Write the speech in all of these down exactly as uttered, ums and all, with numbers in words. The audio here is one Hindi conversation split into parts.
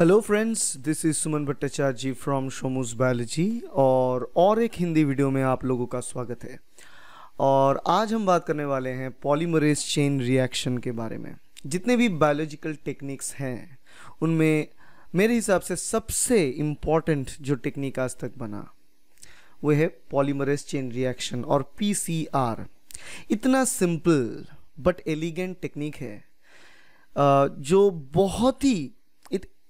Hello friends, this is Suman Bhattacharya ji from शोमूज़ biology और और एक हिंदी वीडियो में आप लोगों का स्वागत है। और आज हम बात करने वाले हैं पॉलीमरेज चेन रिएक्शन के बारे में। जितने भी बायोलॉजिकल टेक्निक्स हैं उनमें मेरे हिसाब से सबसे इम्पॉर्टेंट जो टेक्निक आज तक बना वो है पॉलीमरेज चेन रिएक्शन और पी सी आर। इतना सिंपल बट एलिगेंट टेक्निक है जो बहुत ही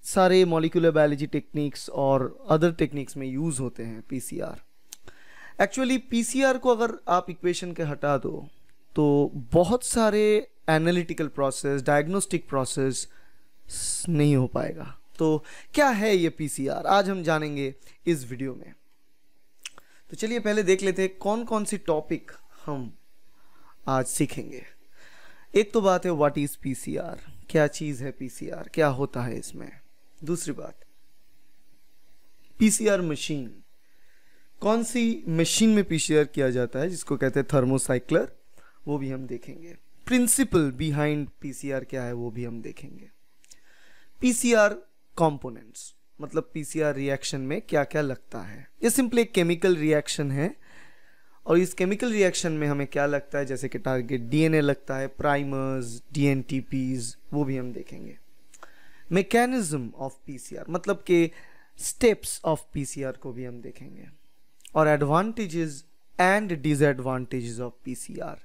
सारे मॉलिक्यूलर बायोलॉजी टेक्निक्स और अदर टेक्निक्स में यूज़ होते हैं। पीसीआर एक्चुअली पीसीआर को अगर आप इक्वेशन के हटा दो तो बहुत सारे एनालिटिकल प्रोसेस, डायग्नोस्टिक प्रोसेस नहीं हो पाएगा। तो क्या है ये पीसीआर, आज हम जानेंगे इस वीडियो में। तो चलिए पहले देख लेते हैं कौन कौन सी टॉपिक हम आज सीखेंगे। एक तो बात है व्हाट इज़ पीसीआर, क्या चीज़ है पीसीआर, क्या होता है इसमें। दूसरी बात, पीसीआर मशीन, कौन सी मशीन में पीसीआर किया जाता है जिसको कहते हैं थर्मोसाइक्लर, वो भी हम देखेंगे। प्रिंसिपल बिहाइंड पीसीआर क्या है वो भी हम देखेंगे। पीसीआर कंपोनेंट्स, मतलब पीसीआर रिएक्शन में क्या क्या लगता है। ये सिंपली एक केमिकल रिएक्शन है और इस केमिकल रिएक्शन में हमें क्या लगता है, जैसे कि टारगेट डीएनए लगता है, प्राइमर्स, डीएनटीपीज, वो भी हम देखेंगे। मैकेनिज्म ऑफ पीसीआर, मतलब के स्टेप्स ऑफ पीसीआर को भी हम देखेंगे। और advantages and disadvantages of PCR,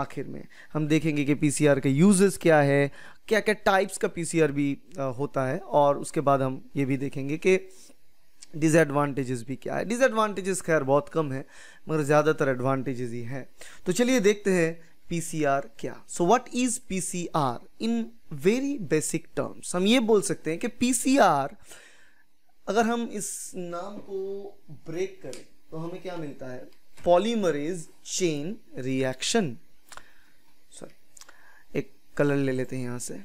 आखिर में हम देखेंगे कि पीसीआर के यूजेस क्या है, क्या क्या टाइप्स का पीसीआर भी होता है। और उसके बाद हम ये भी देखेंगे कि डिसएडवांटेजेस भी क्या है। डिसएडवांटेजेस खैर बहुत कम है मगर ज़्यादातर एडवांटेजेस ही हैं। तो चलिए देखते हैं पीसीआर क्या। So what is PCR in very basic terms. हम ये बोल सकते हैं कि पीसीआर, अगर हम इस नाम को ब्रेक करें तो हमें क्या मिलता है, पॉलीमरेज चेन रिएक्शन। सॉरी, एक कलर ले लेते हैं यहाँ से।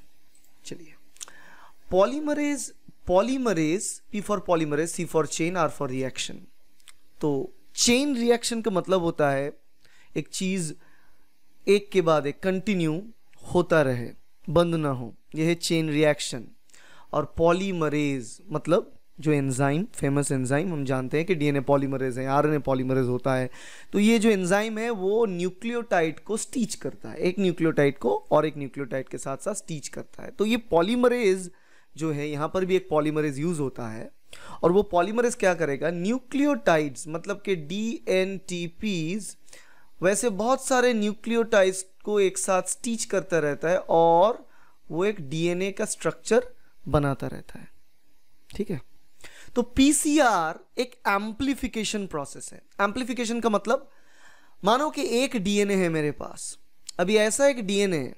चलिए, polymerase polymerase P for polymerase, C for chain, R for reaction. तो चेन रिएक्शन का मतलब होता है एक चीज़ एक के बाद एक कंटिन्यू होता रहे, बंद ना हो, यह है चेन रिएक्शन। और पॉलीमरेज मतलब जो एंजाइम, फेमस एंजाइम हम जानते हैं कि डीएनए पॉलीमरेज है, आरएनए पॉलीमरेज होता है। तो ये जो एंजाइम है वो न्यूक्लियोटाइड को स्टिच करता है, एक न्यूक्लियोटाइड को और एक न्यूक्लियोटाइड के साथ साथ स्टिच करता है। तो ये पॉलीमरेज जो है, यहाँ पर भी एक पॉलीमरेज यूज होता है। और वो पॉलीमरेज क्या करेगा, न्यूक्लियोटाइड्स मतलब के डीएनटीपीज, वैसे बहुत सारे न्यूक्लियोटाइड्स को एक साथ स्टिच करता रहता है और वो एक डीएनए का स्ट्रक्चर बनाता रहता है। ठीक है, तो पीसीआर एक एम्प्लीफिकेशन प्रोसेस है। एम्प्लीफिकेशन का मतलब, मानो कि एक डीएनए है मेरे पास, अभी ऐसा एक डीएनए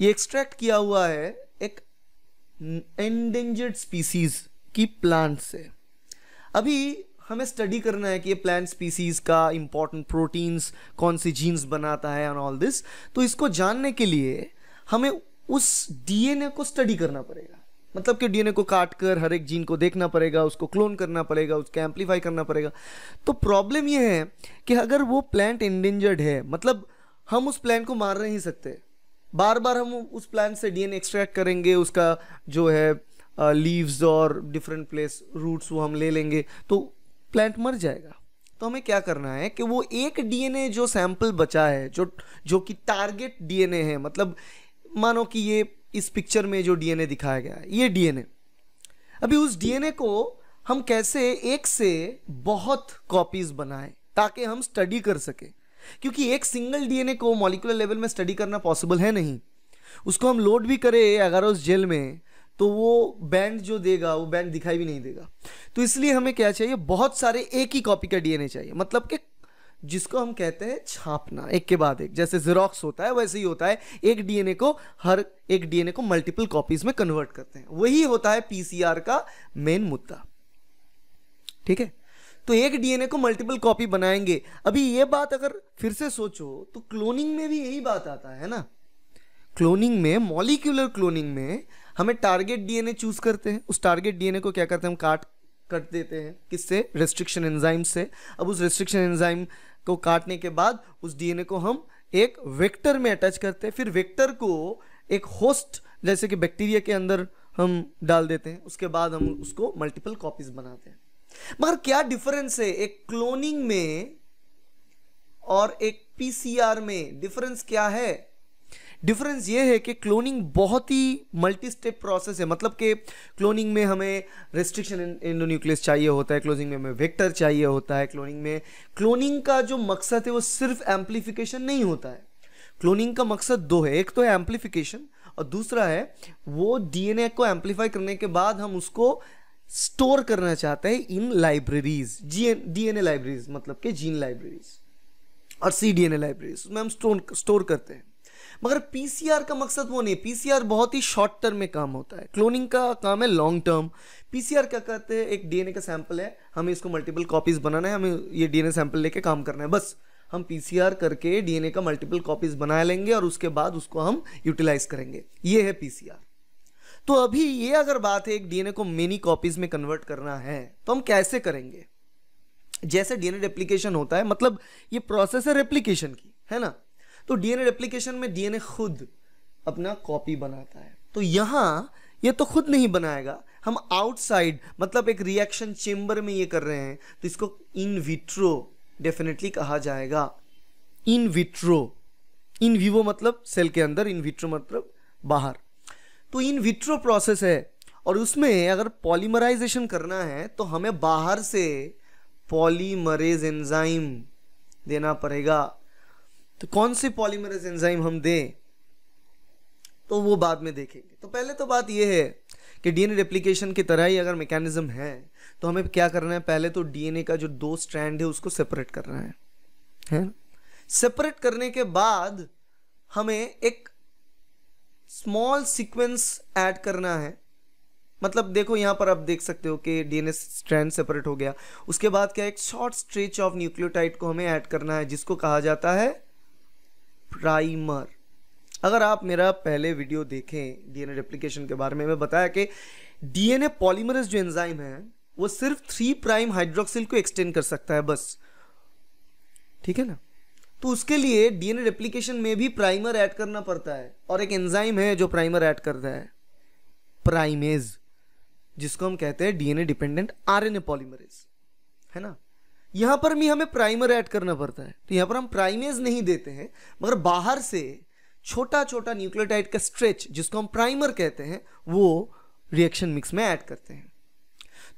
ये एक्सट्रैक्ट किया हुआ है एक एंडेंजर्ड स्पीसीज की प्लांट से। अभी हमें स्टडी करना है कि ये प्लांट स्पीसीज का इंपॉर्टेंट प्रोटीन्स, कौन सी जीन्स बनाता है एंड ऑल दिस। तो इसको जानने के लिए हमें उस डीएनए को स्टडी करना पड़ेगा, मतलब कि डीएनए को काटकर हर एक जीन को देखना पड़ेगा, उसको क्लोन करना पड़ेगा, उसको एम्प्लीफाई करना पड़ेगा। तो प्रॉब्लम यह है कि अगर वो प्लांट एंडेंजर्ड है, मतलब हम उस प्लांट को मार नहीं सकते, बार बार हम उस प्लांट से डीएनए एक्सट्रैक्ट करेंगे, उसका जो है लीव्स और डिफरेंट प्लेस रूट्स वो हम ले लेंगे तो प्लांट मर जाएगा। तो हमें क्या करना है कि वो एक डीएनए जो सैंपल बचा है, जो जो कि टारगेट डीएनए है, मतलब मानो कि ये इस पिक्चर में जो डीएनए दिखाया गया है ये डीएनए, अभी उस डीएनए को हम कैसे एक से बहुत कॉपीज बनाएं ताकि हम स्टडी कर सकें, क्योंकि एक सिंगल डीएनए को मॉलिक्यूलर लेवल में स्टडी करना पॉसिबल है नहीं। उसको हम लोड भी करें एगारोस जेल में तो वो बैंड जो देगा वो बैंड दिखाई भी नहीं देगा। तो इसलिए हमें क्या चाहिए, बहुत सारे एक ही कॉपी का डीएनए चाहिए, मतलब कि जिसको हम कहते हैं छापना, एक के बाद एक, जैसे जेरोक्स होता है वैसे ही होता है, एक डीएनए को हर एक डीएनए को मल्टीपल कॉपीज में कन्वर्ट करते हैं। वही होता है पीसीआर का मेन मुद्दा। ठीक है, तो एक डीएनए को मल्टीपल कॉपी बनाएंगे। अभी ये बात अगर फिर से सोचो तो क्लोनिंग में भी यही बात आता है ना। क्लोनिंग में, मॉलिक्यूलर क्लोनिंग में हमें टारगेट डीएनए चूज करते हैं, उस टारगेट डीएनए को क्या करते हैं, हम काट कट देते हैं, किससे, रेस्ट्रिक्शन एंजाइम से। अब उस रेस्ट्रिक्शन एंजाइम को काटने के बाद उस डीएनए को हम एक वेक्टर में अटैच करते हैं, फिर वेक्टर को एक होस्ट, जैसे कि बैक्टीरिया के अंदर हम डाल देते हैं, उसके बाद हम उसको मल्टीपल कॉपीज बनाते हैं। मगर क्या डिफरेंस है एक क्लोनिंग में और एक पीसीआर में? डिफरेंस क्या है? डिफरेंस ये है कि क्लोनिंग बहुत ही मल्टी स्टेप प्रोसेस है। मतलब कि क्लोनिंग में हमें रेस्ट्रिक्शन एंडोन्यूक्लियस चाहिए होता है, क्लोनिंग में हमें वेक्टर चाहिए होता है। क्लोनिंग में क्लोनिंग का जो मकसद है वो सिर्फ एम्प्लीफिकेशन नहीं होता है। क्लोनिंग का मकसद दो है, एक तो है एम्प्लीफिकेशन और दूसरा है वो डीएनए को एम्प्लीफाई करने के बाद हम उसको स्टोर करना चाहते हैं इन लाइब्रेरीज, डीएनए लाइब्रेरीज मतलब के जीन लाइब्रेरीज और सीडीएनए लाइब्रेरीज, उसमें हम स्टोर स्टोर करते हैं। मगर पीसीआर का मकसद वो नहीं, पीसीआर बहुत ही शॉर्ट टर्म में काम होता है, क्लोनिंग का काम है लॉन्ग टर्म। पीसीआर क्या करते हैं, एक डीएनए का सैंपल है, हमें इसको मल्टीपल कॉपीज बनाना है, हमें ये डीएनए सैंपल लेके काम करना है, बस हम पीसीआर करके डीएनए का मल्टीपल कॉपीज बना लेंगे और उसके बाद उसको हम यूटिलाइज करेंगे। ये है पीसीआर। तो अभी ये अगर बात है एक डीएनए को मेनी कॉपीज में कन्वर्ट करना है तो हम कैसे करेंगे? जैसे डीएनए रेप्लिकेशन होता है, मतलब ये प्रोसेस है रेप्लिकेशन की, है ना? तो डीएनए रेप्लिकेशन में डीएनए खुद अपना कॉपी बनाता है। तो यहाँ ये तो खुद नहीं बनाएगा, हम आउटसाइड मतलब एक रिएक्शन चेंबर में ये कर रहे हैं, तो इसको इन विट्रो डेफिनेटली कहा जाएगा। इन विट्रो, इन विवो मतलब सेल के अंदर, इन विट्रो मतलब बाहर। तो इन विट्रो प्रोसेस है और उसमें अगर पॉलीमराइजेशन करना है तो हमें बाहर से पॉलीमरेज एंजाइम देना पड़ेगा। तो कौन सी पॉलीमरेज एंजाइम हम दें तो वो बाद में देखेंगे। तो पहले तो बात ये है कि डीएनए रेप्लिकेशन की तरह ही अगर मैकेनिज्म है तो हमें क्या करना है, पहले तो डीएनए का जो दो स्ट्रैंड है उसको सेपरेट करना है, है? सेपरेट करने के बाद हमें एक स्मॉल सीक्वेंस ऐड करना है। मतलब देखो यहाँ पर आप देख सकते हो कि डीएनए स्ट्रैंड सेपरेट हो गया, उसके बाद क्या एक शॉर्ट स्ट्रेच ऑफ न्यूक्लियोटाइड को हमें ऐड करना है जिसको कहा जाता है प्राइमर। अगर आप मेरा पहले वीडियो देखें डीएनए रेप्लिकेशन के बारे में, मैं बताया कि डीएनए पॉलीमरेज जो एंजाइम है वो सिर्फ थ्री प्राइम हाइड्रोक्सिल को एक्सटेंड कर सकता है, बस, ठीक है ना? तो उसके लिए डीएनए रेप्लिकेशन में भी प्राइमर ऐड करना पड़ता है और एक एंजाइम है जो प्राइमर ऐड करता है, प्राइमेज, जिसको हम कहते हैं डीएनए डिपेंडेंट आरएनए पॉलीमरेज, है ना? यहाँ पर भी हमें प्राइमर ऐड करना पड़ता है, तो यहाँ पर हम प्राइमेज नहीं देते हैं, मगर बाहर से छोटा छोटा न्यूक्लियोटाइड का स्ट्रेच जिसको हम प्राइमर कहते हैं वो रिएक्शन मिक्स में ऐड करते हैं।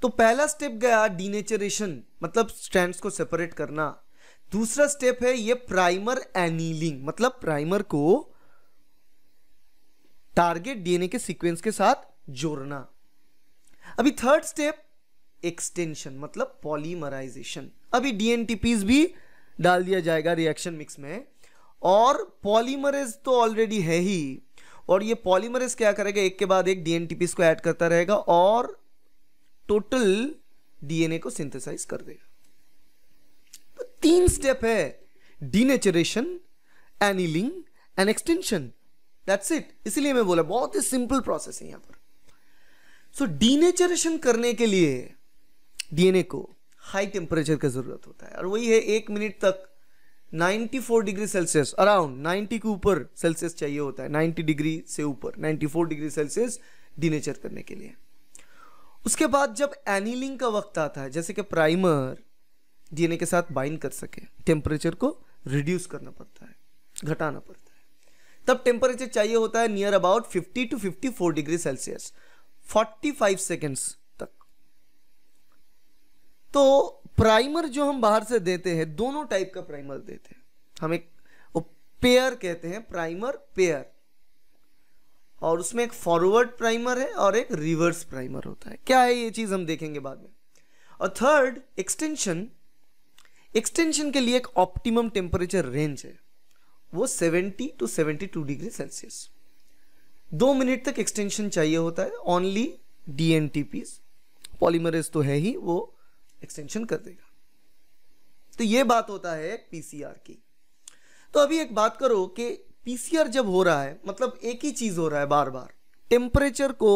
तो पहला स्टेप गया डीनेचरेशन, मतलब स्ट्रैंड्स को सेपरेट करना। दूसरा स्टेप है ये प्राइमर एनीलिंग, मतलब प्राइमर को टारगेट डीएनए के सीक्वेंस के साथ जोड़ना। अभी थर्ड स्टेप एक्सटेंशन मतलब पॉलीमराइजेशन। अभी डीएनटीपीज भी डाल दिया जाएगा रिएक्शन मिक्स में और पॉलीमरेज तो ऑलरेडी है ही, और ये पॉलीमरेज क्या करेगा, एक के बाद एक डीएनटीपीज को ऐड करता रहेगा और टोटल डीएनए को सिंथेसाइज कर देगा। तो तीन स्टेप है, denaturation, annealing and extension, that's it. इसलिए मैं बोला बहुत ही सिंपल प्रोसेस है यहाँ पर। सो डीनेचरेशन करने के लिए डीएनए को हाई टेम्परेचर की जरूरत होता है और वही है एक मिनट तक चौरानवे डिग्री सेल्सियस, अराउंड नब्बे के ऊपर सेल्सियस चाहिए होता है, नब्बे डिग्री से ऊपर, चौरानवे डिग्री सेल्सियस डीनेचर करने के लिए। उसके बाद जब एनीलिंग का वक्त आता है, जैसे कि प्राइमर डीएनए के साथ बाइंड कर सके, टेम्परेचर को रिड्यूस करना पड़ता है, घटाना पड़ता है। तब टेम्परेचर चाहिए होता है नियर अबाउट पचास टू चौवन डिग्री सेल्सियस, पैंतालीस सेकेंड्स तक। तो प्राइमर जो हम बाहर से देते हैं, दोनों टाइप का प्राइमर देते हैं, हम एक वो पेयर कहते हैं, प्राइमर पेयर, और उसमें एक फॉरवर्ड प्राइमर है और एक रिवर्स प्राइमर होता है। क्या है ये चीज हम देखेंगे बाद में। और थर्ड एक्सटेंशन, एक्सटेंशन के लिए एक ऑप्टिमम टेम्परेचर रेंज है, वो सत्तर टू बहत्तर डिग्री सेल्सियस। दो मिनट तक एक्सटेंशन चाहिए होता है, ओनली डीएनटीपीज, पॉलीमरेज तो है ही, वो एक्सटेंशन कर देगा। तो ये बात होता है पीसीआर की। तो अभी एक बात करो कि पीसीआर जब हो रहा है, मतलब एक ही चीज हो रहा है बार बार, टेम्परेचर को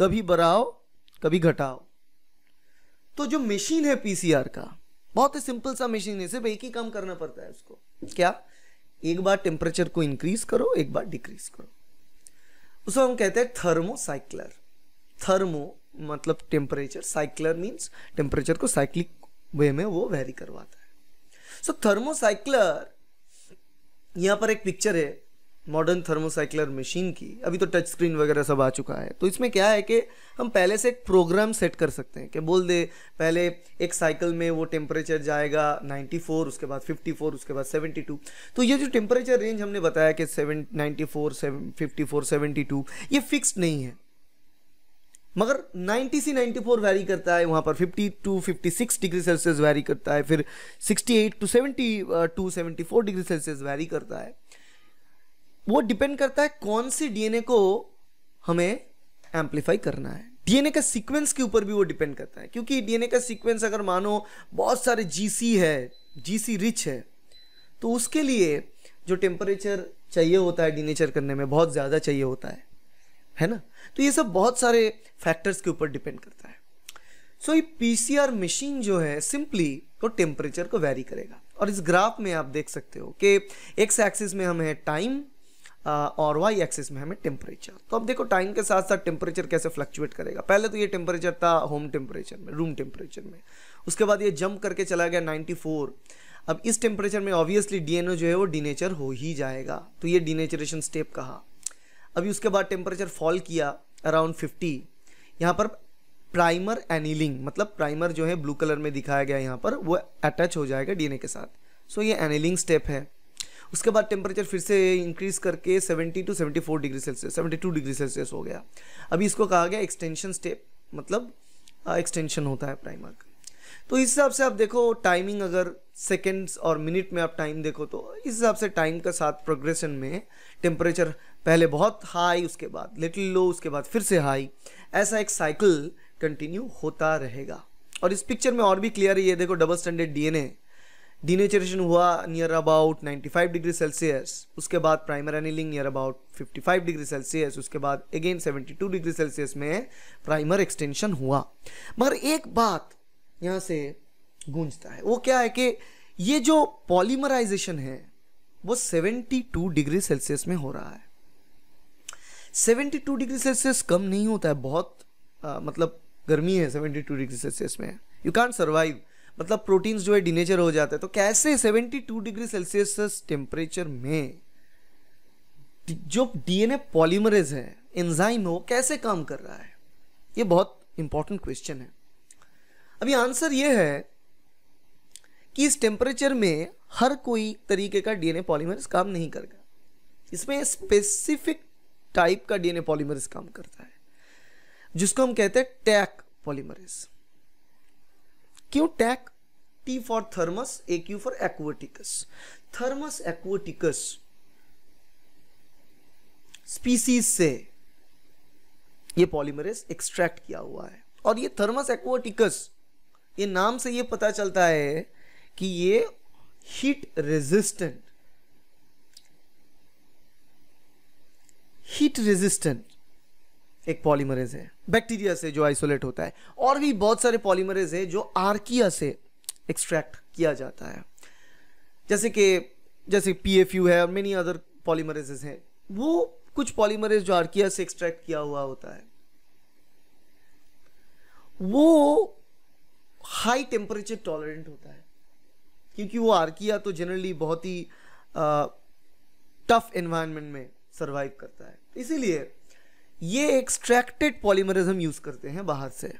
कभी बढ़ाओ कभी घटाओ। तो जो मशीन है पीसीआर का, बहुत ही सिंपल सा मशीन है, सिर्फ एक ही काम करना पड़ता है उसको, क्या, एक बार टेम्परेचर को इंक्रीज करो, एक बार डिक्रीज करो। उसको हम कहते हैं थर्मोसाइक्लर। थर्मो मतलब टेम्परेचर, साइक्लर मीन्स टेम्परेचर को साइक्लिक वे में वो वेरी करवाता है। सो थर्मोसाइक्लर, यहाँ पर एक पिक्चर है मॉडर्न थर्मोसाइक्लर मशीन की। अभी तो टच स्क्रीन वगैरह सब आ चुका है, तो इसमें क्या है कि हम पहले से एक प्रोग्राम सेट कर सकते हैं कि बोल दे पहले एक साइकिल में वो टेम्परेचर जाएगा नाइन्टी फोर, उसके बाद फिफ्टी फोर, उसके बाद सेवेंटी टू। तो ये जो टेम्परेचर रेंज हमने बताया कि ninety four, fifty four, seventy two ये फिक्स्ड नहीं है, मगर नाइन्टी से नाइन्टी फोर वैरी करता है, वहाँ पर fifty to fifty six degree Celsius vary करता है, फिर sixty eight to seventy two seventy four degree Celsius vary करता है। वो डिपेंड करता है कौन सी डीएनए को हमें एम्पलीफाई करना है, डीएनए का सीक्वेंस के ऊपर भी वो डिपेंड करता है, क्योंकि डीएनए का सीक्वेंस अगर मानो बहुत सारे जीसी है, जीसी रिच है, तो उसके लिए जो टेम्परेचर चाहिए होता है डीनेचर करने में बहुत ज़्यादा चाहिए होता है, है ना। तो ये सब बहुत सारे फैक्टर्स के ऊपर डिपेंड करता है। सो so, ये पीसीआर मशीन जो है सिंपली वो तो टेम्परेचर को वेरी करेगा। और इस ग्राफ में आप देख सकते हो कि एक्स एक्सिस में हमें टाइम और वाई एक्सिस में हमें टेम्परेचर। तो अब देखो टाइम के साथ साथ टेम्परेचर कैसे फ्लक्चुएट करेगा। पहले तो ये टेम्परेचर था होम टेम्परेचर में, रूम टेम्परेचर में, उसके बाद ये जंप करके चला गया नाइन्टी फोर। अब इस टेम्परेचर में ऑब्वियसली डीएनए जो है वो डीनेचर हो ही जाएगा, तो ये डीनेचरेशन स्टेप कहा। अभी उसके बाद टेम्परेचर फॉल किया अराउंड फिफ्टी। यहाँ पर प्राइमर एनीलिंग मतलब प्राइमर जो है ब्लू कलर में दिखाया गया यहाँ पर, वो अटैच हो जाएगा डीएनए के साथ। सो ये एनीलिंग स्टेप है। उसके बाद टेम्परेचर फिर से इंक्रीज करके seventy two seventy four degree Celsius, seventy two degree Celsius हो गया। अभी इसको कहा गया एक्सटेंशन स्टेप, मतलब एक्सटेंशन होता है प्राइमर का। तो इस हिसाब से आप देखो टाइमिंग, अगर सेकेंड्स और मिनट में आप टाइम देखो तो इस हिसाब से टाइम के साथ प्रोग्रेशन में टेम्परेचर पहले बहुत हाई, उसके बाद लिटिल लो, उसके बाद फिर से हाई, ऐसा एक साइकिल कंटिन्यू होता रहेगा। और इस पिक्चर में और भी क्लियर है, ये देखो डबल स्टैंडर्ड डीएनए डीनेचरेशन हुआ near about ninety five degree Celsius, उसके बाद primer annealing near about fifty five degree Celsius, उसके बाद again seventy two degree Celsius में प्राइमर एक्सटेंशन हुआ। मगर एक बात यहाँ से गूंजता है, वो क्या है कि ये जो पॉलीमराइजेशन है वो सेवेंटी टू डिग्री सेल्सियस में हो रहा है। सेवेंटी टू डिग्री सेल्सियस कम नहीं होता है, बहुत आ, मतलब गर्मी है सेवेंटी टू डिग्री सेल्सियस में, यू कैंट सर्वाइव, मतलब प्रोटीन्स जो है डीनेचर हो जाते हैं। तो कैसे seventy two degree Celsius temperature में जो डीएनए पॉलीमरेज है, एंजाइम है, वो कैसे काम कर रहा है, ये बहुत इंपॉर्टेंट क्वेश्चन है। अभी आंसर ये है कि इस टेम्परेचर में हर कोई तरीके का डीएनए पॉलीमरेज काम नहीं करेगा, इसमें स्पेसिफिक टाइप का डीएनए पॉलीमरेज काम करता है जिसको हम कहते हैं टैक पॉलीमरेज। क्यों Taq? T for Thermus, A Q for aquaticus. Thermus aquaticus species से ये पॉलीमरेज एक्सट्रैक्ट किया हुआ है। और ये थर्मस एक्वाटिकस, ये नाम से ये पता चलता है कि ये हीट रेजिस्टेंट, हीट रेजिस्टेंट एक पॉलीमरेज है, बैक्टीरिया से जो आइसोलेट होता है। और भी बहुत सारे पॉलीमरेज है जो आर्किया से एक्सट्रैक्ट किया जाता है, जैसे कि जैसे पीएफयू है और मेनी अदर पॉलीमरेजेस हैं। वो कुछ पॉलीमरेज जो आर्किया से एक्सट्रैक्ट किया हुआ होता है वो हाई टेम्परेचर टॉलरेंट होता है, क्योंकि वो आर्किया तो जनरली बहुत ही टफ एनवायरनमेंट में सर्वाइव करता है, इसीलिए ये एक्सट्रैक्टेड पॉलीमरेज हम यूज़ करते हैं बाहर से,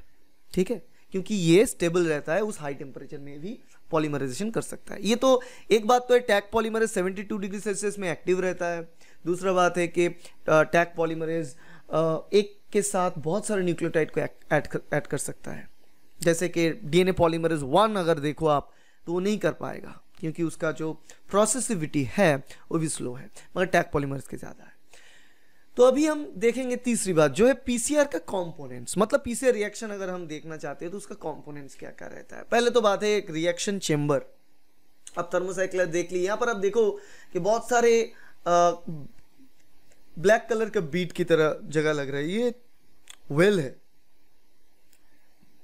ठीक है, क्योंकि ये स्टेबल रहता है, उस हाई टेम्परेचर में भी पॉलीमराइजेशन कर सकता है। ये तो एक बात तो है Taq polymerase seventy two degree Celsius में एक्टिव रहता है, दूसरा बात है कि टैक पॉलीमरेज एक के साथ बहुत सारे न्यूक्लियोटाइड को ऐड कर, ऐड कर सकता है, जैसे कि डीएनए पॉलीमरेज वन अगर देखो आप तो वो नहीं कर पाएगा, क्योंकि उसका जो प्रोसेसिविटी है वो भी स्लो है, मगर टैक पॉलीमरेज के ज़्यादा है। तो अभी हम देखेंगे तीसरी बात जो है पीसीआर का कंपोनेंट्स, मतलब पीसीआर रिएक्शन अगर हम देखना चाहते हैं तो उसका कंपोनेंट्स क्या क्या रहता है। पहले तो बात है एक रिएक्शन चेंबर। अब थर्मोसाइक्लर देख ली, यहाँ पर आप देखो कि बहुत सारे आ, ब्लैक कलर का बीट की तरह जगह लग रही है, ये वेल है।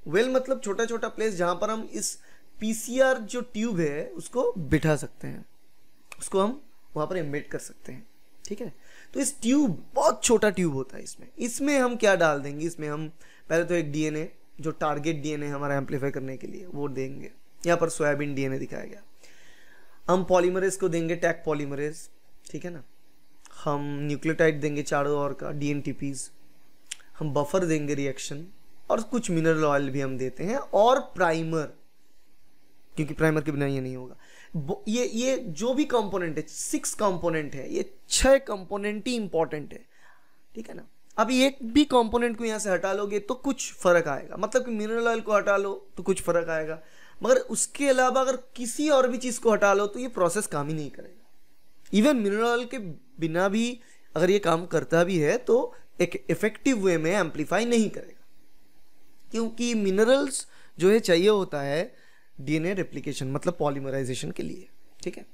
वेल मतलब छोटा छोटा प्लेस जहाँ पर हम इस पीसीआर जो ट्यूब है उसको बिठा सकते हैं, उसको हम वहाँ पर एम्बेड कर सकते हैं, ठीक है। तो इस ट्यूब, बहुत छोटा ट्यूब होता है, इसमें इसमें हम क्या डाल देंगे, इसमें हम पहले तो एक डीएनए, जो टारगेट डीएनए हमारा एम्पलीफाई करने के लिए, वो देंगे। यहाँ पर सोयाबीन डीएनए दिखाया गया। हम पॉलीमरेज को देंगे टैक पॉलीमरेज, ठीक है ना। हम न्यूक्लियोटाइड देंगे चारों ओर का, डीएनटीपीज, हम बफर देंगे रिएक्शन, और कुछ मिनरल ऑयल भी हम देते हैं, और प्राइमर, क्योंकि प्राइमर के बिना ये नहीं होगा। ये ये जो भी कंपोनेंट है, सिक्स कंपोनेंट है, ये छह कंपोनेंट ही इंपॉर्टेंट है, ठीक है ना। अब एक भी कंपोनेंट को यहाँ से हटा लोगे तो कुछ फर्क आएगा, मतलब कि मिनरल ऑयल को हटा लो तो कुछ फर्क आएगा, मगर उसके अलावा अगर किसी और भी चीज़ को हटा लो तो ये प्रोसेस काम ही नहीं करेगा। इवन मिनरल ऑयल के बिना भी अगर ये काम करता भी है तो एक इफेक्टिव वे में एम्पलीफाई नहीं करेगा, क्योंकि मिनरल्स जो है चाहिए होता है डीएनए रेप्लिकेशन, मतलब पॉलीमराइजेशन के लिए, ठीक है।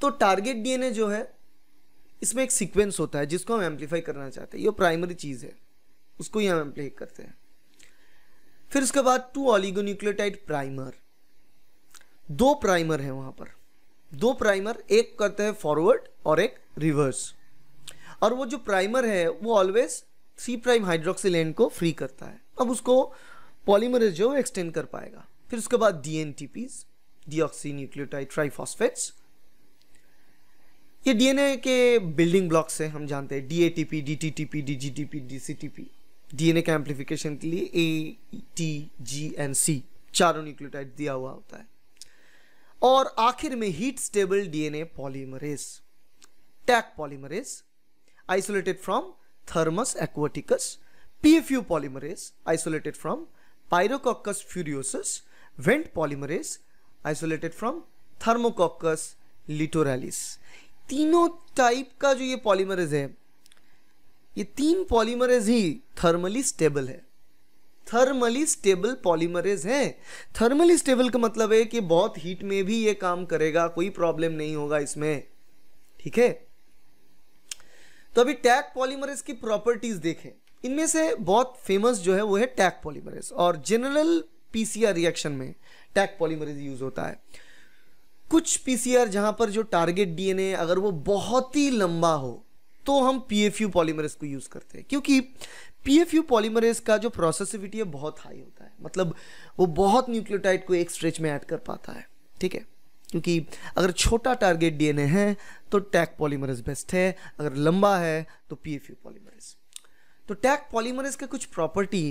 तो टारगेट डीएनए जो है, इसमें एक सीक्वेंस होता है जिसको हम एम्पलीफाई करना चाहते हैं, ये प्राइमरी चीज़ है, उसको ही हम एम्पलीफाई करते हैं। फिर उसके बाद टू ऑलिगोन्यूक्लियोटाइड प्राइमर, दो प्राइमर है वहाँ पर, दो प्राइमर, एक करते हैं फॉरवर्ड और एक रिवर्स, और वो जो प्राइमर है वो always C prime hydroxyl end को फ्री करता है। अब उसको पॉलीमरेज जो एक्सटेंड कर पाएगा। फिर उसके बाद डीएनटीपीज, डीऑक्सी न्यूक्लियोटाइड ट्राइफॉस्फेट्स, ये डीएनए के बिल्डिंग ब्लॉक्स हैं, हम जानते हैं। डीएटीपी, डीटीटीपी, डीजीटीपी, डीसीटीपी, डीएनए के एम्प्लीफिकेशन के लिए ए, टी, जी एंड सी, चारों न्यूक्लियोटाइड दिया हुआ होता है। और आखिर में heat stable DNA polymerase, Taq polymerase isolated from Thermus aquaticus, Pfu polymerase isolated from Pyrococcus furiosus, Vent polymerase isolated from Thermococcus litoralis. तीनों टाइप का जो ये पॉलीमरेज है, ये तीन पॉलीमरेज ही थर्मली स्टेबल है, थर्मली स्टेबल पॉलीमरेज है। थर्मली स्टेबल का मतलब है कि बहुत हीट में भी ये काम करेगा, कोई प्रॉब्लम नहीं होगा इसमें, ठीक है। तो अभी टैक पॉलीमरेज की प्रॉपर्टीज देखें। इनमें से बहुत फेमस जो है वो है टैक पॉलीमरेज, और जनरल पीसीआर रिएक्शन में टैक पॉलीमरेज यूज होता है। कुछ पीसीआर जहां पर जो टारगेट डीएनए अगर वो बहुत ही लंबा हो तो हम पीएफयू पॉलीमरेज को यूज करते हैं, क्योंकि पीएफयू पॉलीमरेज का जो प्रोसेसिविटी है बहुत हाई होता है, मतलब वो बहुत न्यूक्लियोटाइड को एक स्ट्रेच में ऐड कर पाता है, ठीक है। क्योंकि अगर छोटा टारगेट डीएनए है तो टैक पॉलीमरेज बेस्ट है, अगर लंबा है तो पीएफयू पॉलीमरेज। तो टैक पॉलीमरेज का कुछ प्रॉपर्टी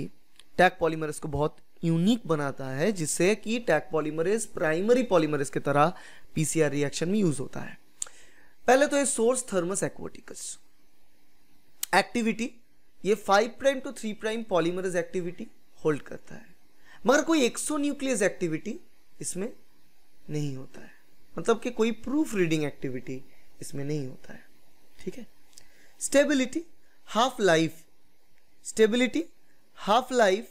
टैक पॉलीमरेज को बहुत यूनिक बनाता है, जिससे कि टैक पॉलीमरेज प्राइमरी पॉलीमरेज की तरह पीसीआर रिएक्शन में यूज होता है। पहले तो ये सोर्स थर्मस एक्वाटिकस एक्टिविटी, ये five prime to three prime polymerase activity hold करता है, मगर कोई एक्सो न्यूक्लियस एक्टिविटी इसमें नहीं होता है, मतलब कि कोई प्रूफ रीडिंग एक्टिविटी इसमें नहीं होता है, ठीक है। Stability, half life, stability half life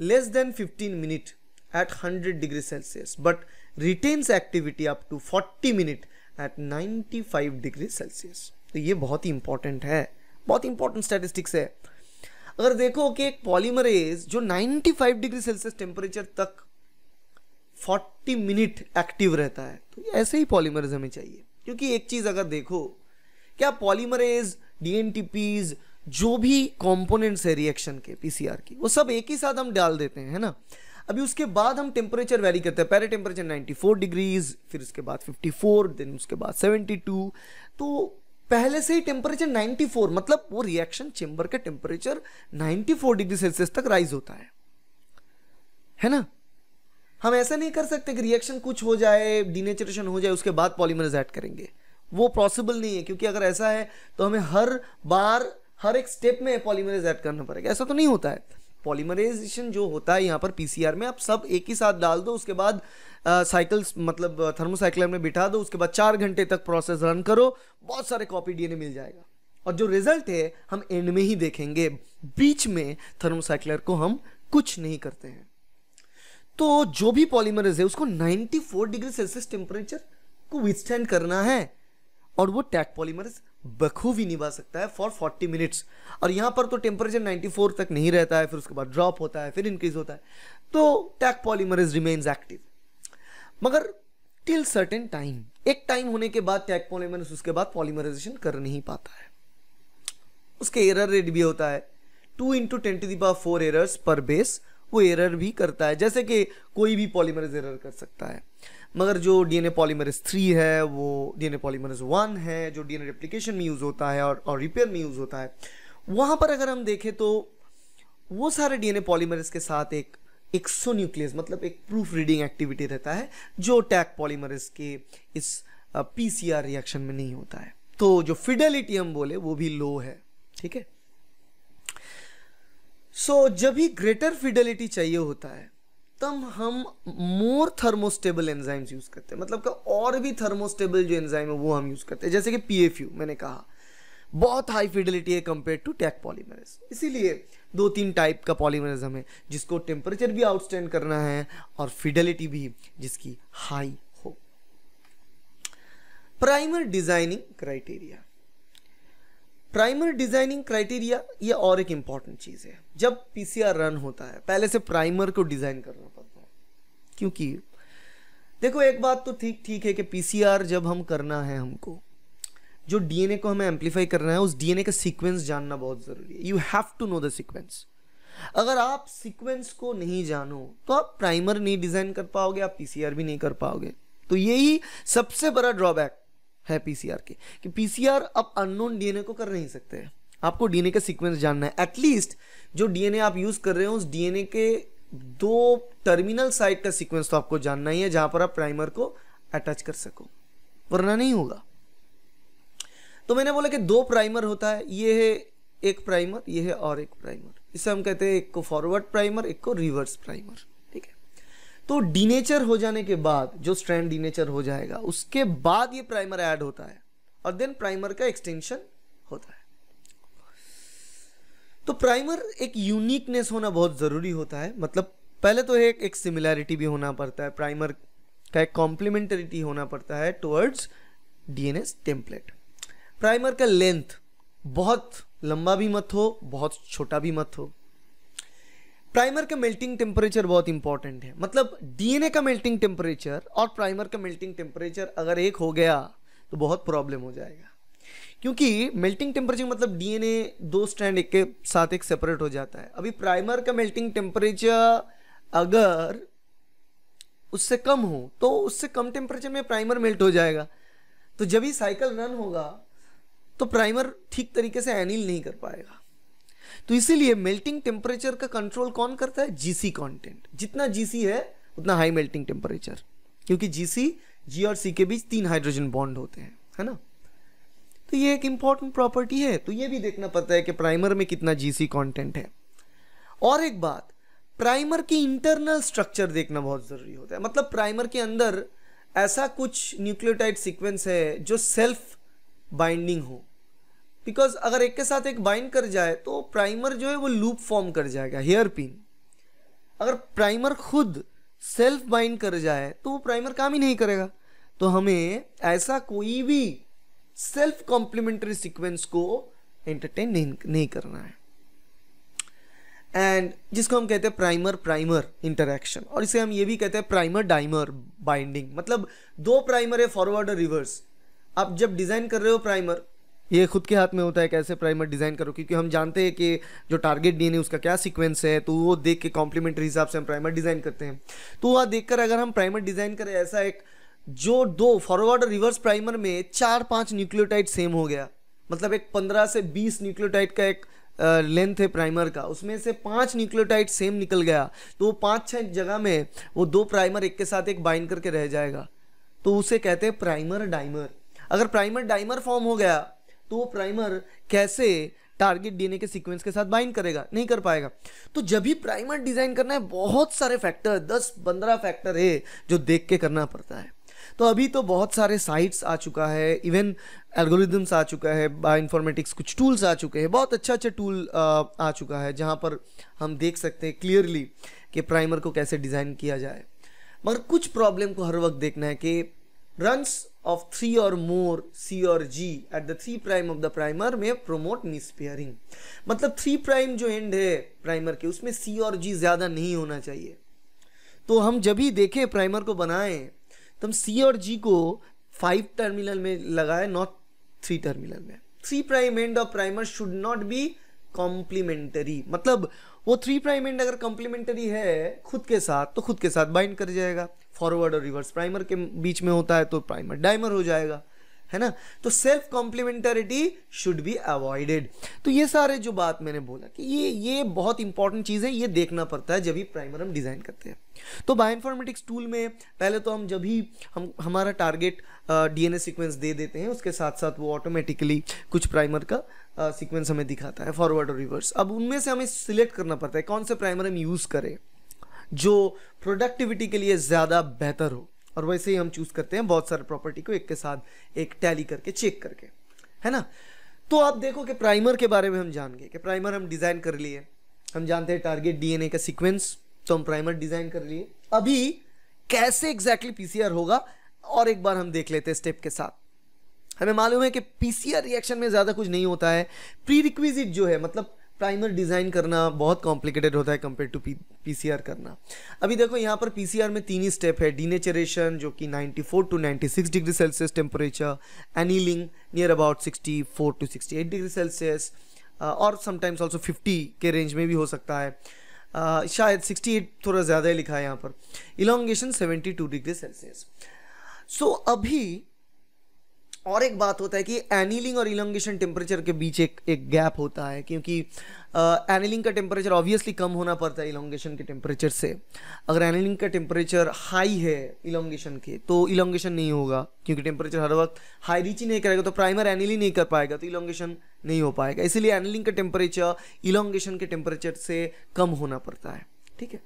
less than fifteen minute at hundred degree Celsius, but retains activity up to forty minute at ninety five degree Celsius. तो ये बहुत ही इंपॉर्टेंट है, बहुत इंपॉर्टेंट स्टैटिस्टिक्स है। अगर देखो कि एक पॉलीमरेज जो ninety five degree Celsius temperature तक फोर्टी मिनट एक्टिव रहता है, तो ऐसे ही पॉलीमरेज हमें चाहिए। क्योंकि एक चीज़ अगर देखो, क्या पॉलीमरेज, डीएनटीपीज, जो भी कंपोनेंट्स है रिएक्शन के पीसीआर की, वो सब एक ही साथ हम डाल देते हैं, है ना। अभी उसके बाद हम टेम्परेचर वेरी करते हैं, पहले टेम्परेचर नाइन्टी फोर डिग्रीज, फिर उसके बाद फिफ्टी फोर, देन उसके बाद सेवेंटी टू। तो पहले से ही टेम्परेचर नाइन्टी फोर, मतलब वो रिएक्शन चेंबर का temperature ninety four degree Celsius तक राइज होता है, है ना। हम ऐसा नहीं कर सकते कि रिएक्शन कुछ हो जाए, डिनेचुरेशन हो जाए, उसके बाद पॉलीमर्स ऐड करेंगे, वो पॉसिबल नहीं है। क्योंकि अगर ऐसा है तो हमें हर बार, हर एक स्टेप में पॉलीमरेज ऐड करना पड़ेगा, ऐसा तो नहीं होता है। पॉलीमराइजेशन जो होता है यहाँ पर पीसीआर में, आप सब एक ही साथ डाल दो, उसके बाद आ, साइकल्स, मतलब थर्मोसाइक्लर में बिठा दो, उसके बाद चार घंटे तक प्रोसेस रन करो, बहुत सारे कॉपी डीएनए मिल जाएगा, और जो रिजल्ट है हम एंड में ही देखेंगे। बीच में थर्मोसाइक्लर को हम कुछ नहीं करते हैं। तो जो भी पॉलीमरेज है उसको ninety four degree Celsius temperature को विथस्टैंड करना है, और वो टैक पॉलीमरेज बखूबी निभा सकता है फॉर फोर्टी मिनट्स। और यहाँ पर तो टेम्परेचर नाइन्टी फोर तक नहीं रहता है, फिर उसके बाद ड्रॉप होता है, फिर इंक्रीज होता है, तो टैक पॉलीमरेज रिमेन्स एक्टिव। मगर टिल सर्टेन टाइम, एक टाइम होने के बाद टैग पॉलीमरेज उसके बाद पॉलीमराइजेशन कर नहीं पाता है। उसके एरर रेट भी होता है two into ten to the power four errors per base, वो एरर भी करता है, जैसे कि कोई भी पॉलीमरेज एरर कर सकता है। मगर जो डीएनए पॉलीमरेज थ्री है, वो डीएनए पॉलीमरेज वन है जो डीएनए रेप्लिकेशन में यूज़ होता है और, और रिपेयर में यूज़ होता है, वहाँ पर अगर हम देखें तो वो सारे डीएनए पॉलीमरेज के साथ एक एक्सो न्यूक्लियस मतलब एक प्रूफ रीडिंग एक्टिविटी रहता है जो टैग पॉलीमरेज के इस पीसीआर रिएक्शन में नहीं होता है। तो जो फिडेलिटी हम बोले वो भी लो है, ठीक है। सो so, जब भी ग्रेटर फिडेलिटी चाहिए होता है तब हम मोर थर्मोस्टेबल एंजाइम्स यूज करते हैं, मतलब कि और भी थर्मोस्टेबल जो एंजाइम है वो हम यूज करते हैं, जैसे कि पीएफयू मैंने कहा बहुत हाई फिडेलिटी है कंपेयर टू टैग पॉलीमरेज। इसीलिए दो तीन टाइप का पॉलीमरेज हमें जिसको टेम्परेचर भी आउटस्टैंड करना है और फिडेलिटी भी जिसकी हाई हो। Primer designing criteria, primer designing criteria ये और एक इम्पॉर्टेंट चीज है। जब पीसीआर रन होता है पहले से प्राइमर को डिजाइन करना पड़ता है, क्योंकि देखो एक बात तो ठीक ठीक है कि पीसीआर जब हम करना है हमको जो डीएनए को हमें एम्पलीफाई करना है उस डीएनए का सीक्वेंस जानना बहुत जरूरी है। You have to know the sequence. अगर आप सीक्वेंस को नहीं जानो तो आप प्राइमर नहीं डिजाइन कर पाओगे, आप पीसीआर भी नहीं कर पाओगे। तो यही सबसे बड़ा ड्रॉबैक है पीसीआर के कि पीसीआर आप अननोन डीएनए को कर नहीं सकते हैं, आपको डीएनए का सीक्वेंस जानना है। एटलीस्ट जो डीएनए आप यूज कर रहे हो उस डीएनए के दो टर्मिनल साइट का सीक्वेंस तो आपको जानना ही है जहां पर आप प्राइमर को अटैच कर सको, वरना नहीं होगा। तो मैंने बोला कि दो प्राइमर होता है, ये है एक प्राइमर, ये है और एक प्राइमर। इसे हम कहते हैं एक को फॉरवर्ड प्राइमर, एक को रिवर्स प्राइमर, ठीक है। तो डीनेचर हो जाने के बाद जो स्ट्रैंड डीनेचर हो जाएगा उसके बाद ये प्राइमर ऐड होता है और देन प्राइमर का एक्सटेंशन होता है। तो प्राइमर एक यूनिकनेस होना बहुत जरूरी होता है, मतलब पहले तो एक एक सिमिलैरिटी भी होना पड़ता है, प्राइमर का एक कॉम्प्लीमेंटरिटी होना पड़ता है टुवर्ड्स डीएनए टेम्पलेट। प्राइमर का लेंथ बहुत लंबा भी मत हो, बहुत छोटा भी मत हो। प्राइमर का मेल्टिंग टेम्परेचर बहुत इंपॉर्टेंट है, मतलब डीएनए का मेल्टिंग टेम्परेचर और प्राइमर का मेल्टिंग टेम्परेचर अगर एक हो गया तो बहुत प्रॉब्लम हो जाएगा, क्योंकि मेल्टिंग टेम्परेचर मतलब डीएनए दो स्ट्रैंड एक के साथ एक सेपरेट हो जाता है। अभी प्राइमर का मेल्टिंग टेम्परेचर अगर उससे कम हो तो उससे कम टेम्परेचर में प्राइमर मेल्ट हो जाएगा, तो जब ही साइकिल रन होगा तो प्राइमर ठीक तरीके से एनील नहीं कर पाएगा। तो इसीलिए मेल्टिंग टेम्परेचर का कंट्रोल कौन करता है? GC content. जितना जीसी है उतना हाई मेल्टिंग टेम्परेचर, क्योंकि जीसी जी और सी के बीच तीन हाइड्रोजन बॉन्ड होते हैं, है ना। तो ये एक इंपॉर्टेंट प्रॉपर्टी है, तो ये भी देखना पड़ता है कि प्राइमर में कितना जीसी कंटेंट है। और एक बात, प्राइमर की इंटरनल स्ट्रक्चर देखना बहुत जरूरी होता है, मतलब प्राइमर के अंदर ऐसा कुछ न्यूक्लियोटाइड सीक्वेंस है जो सेल्फ बाइंडिंग हो, बिकॉज अगर एक के साथ एक बाइंड कर जाए तो प्राइमर जो है वो लूप फॉर्म कर जाएगा, हेयर पिन। अगर प्राइमर खुद सेल्फ बाइंड कर जाए तो वो प्राइमर काम ही नहीं करेगा। तो हमें ऐसा कोई भी सेल्फ कॉम्प्लीमेंट्री सीक्वेंस को एंटरटेन नहीं, नहीं करना है, एंड जिसको हम कहते हैं प्राइमर प्राइमर इंटरेक्शन। और इसे हम ये भी कहते हैं प्राइमर डाइमर बाइंडिंग, मतलब दो प्राइमर है फॉरवर्ड और रिवर्स। आप जब डिज़ाइन कर रहे हो प्राइमर, ये खुद के हाथ में होता है कैसे प्राइमर डिज़ाइन करो, क्योंकि हम जानते हैं कि जो टारगेट डीएनए उसका क्या सीक्वेंस है, तो वो देख के कॉम्प्लीमेंट्री हिसाब से हम प्राइमर डिज़ाइन करते हैं। तो वहाँ देखकर अगर हम प्राइमर डिज़ाइन करें ऐसा एक जो दो फॉरवर्ड और रिवर्स प्राइमर में चार पाँच न्यूक्लियोटाइड सेम हो गया, मतलब एक पंद्रह से बीस न्यूक्लियोटाइड का एक लेंथ है प्राइमर का, उसमें से पांच न्यूक्लियोटाइड सेम निकल गया, तो वो पाँच छः जगह में वो दो प्राइमर एक के साथ एक बाइंड करके रह जाएगा, तो उसे कहते हैं प्राइमर डाइमर। अगर प्राइमर डाइमर फॉर्म हो गया तो वो प्राइमर कैसे टारगेट डीएनए के सीक्वेंस के साथ बाइंड करेगा? नहीं कर पाएगा। तो जब भी प्राइमर डिजाइन करना है बहुत सारे फैक्टर, दस पंद्रह फैक्टर है जो देख के करना पड़ता है। तो अभी तो बहुत सारे साइट्स आ चुका है, इवन एल्गोरिदम्स आ चुका है, बायोइन्फॉर्मेटिक्स कुछ टूल्स आ चुके हैं, बहुत अच्छा अच्छा टूल आ चुका है जहाँ पर हम देख सकते हैं क्लियरली कि प्राइमर को कैसे डिज़ाइन किया जाए। मगर कुछ प्रॉब्लम को हर वक्त देखना है कि runs of three or more C or G at the three prime of the primer में promote mispairing, मतलब three prime जो end है primer के उसमें C और G ज़्यादा नहीं होना चाहिए। तो हम जब भी देखें primer को बनाएं तो हम सी और जी को फाइव टर्मिनल में लगाए, नॉट थ्री टर्मिनल में। Three prime end of primer should not be complementary, मतलब वो थ्री प्राइम एंड अगर कॉम्प्लीमेंटरी है खुद के साथ तो खुद के साथ बाइंड कर जाएगा। फॉरवर्ड और रिवर्स प्राइमर के बीच में होता है तो प्राइमर डाइमर हो जाएगा, है ना। तो self complementarity should be avoided. तो ये सारे जो बात मैंने बोला कि ये ये बहुत इंपॉर्टेंट चीज़ है, ये देखना पड़ता है जब भी प्राइमर हम डिज़ाइन करते हैं। तो बायोइन्फॉर्मेटिक्स टूल में पहले तो हम जब भी हम हमारा टारगेट डीएनए सीक्वेंस दे देते हैं, उसके साथ साथ वो ऑटोमेटिकली कुछ प्राइमर का सीक्वेंस uh, हमें दिखाता है, फॉरवर्ड और रिवर्स। अब उनमें से हमें सिलेक्ट करना पड़ता है कौन से प्राइमर हम यूज़ करें जो प्रोडक्टिविटी के लिए ज़्यादा बेहतर हो, और वैसे ही हम चूज़ करते हैं बहुत सारे प्रॉपर्टी को एक के साथ एक टैली करके, चेक करके, है ना। तो आप देखो कि प्राइमर के बारे में हम जान गए कि प्राइमर हम डिज़ाइन कर लिए, हम जानते हैं टारगेट डीएनए का सीक्वेंस, तो हम प्राइमर डिज़ाइन कर लिए। अभी कैसे एग्जैक्टली पीसीआर होगा और एक बार हम देख लेते हैं स्टेप के साथ। हमें मालूम है कि पीसीआर रिएक्शन में ज़्यादा कुछ नहीं होता है, प्रीरिक्विजिट जो है, मतलब प्राइमर डिज़ाइन करना बहुत कॉम्प्लिकेटेड होता है कंपेयर टू पीसीआर करना। अभी देखो यहाँ पर पीसीआर में तीन ही स्टेप है, डीनेचरेशन जो कि चौरानवे टू छियानवे degree Celsius temperature, annealing near about चौंसठ टू अड़सठ डिग्री सेल्सियस और समटाइम्स ऑल्सो पचास के रेंज में भी हो सकता है, uh, शायद अड़सठ थोड़ा ज़्यादा ही लिखा है यहाँ पर। इलोंगेशन बहत्तर डिग्री सेल्सियस। सो अभी और एक बात होता है कि एनीलिंग और इलोंगेशन टेम्परेचर के बीच एक एक गैप होता है, क्योंकि एनीलिंग का टेम्परेचर ऑब्वियसली कम होना पड़ता है इलोंगेशन के टेम्परेचर से। अगर एनीलिंग का टेम्परेचर हाई है इलोंगेशन के तो इलोंगेशन नहीं होगा, क्योंकि टेम्परेचर हर वक्त हाई रीच ही नहीं करेगा, तो प्राइमर एनीलिंग नहीं कर पाएगा तो इलोंगेशन नहीं हो पाएगा। इसीलिए एनीलिंग का टेम्परेचर इलोंगेशन के टेम्परेचर से कम होना पड़ता है, ठीक है।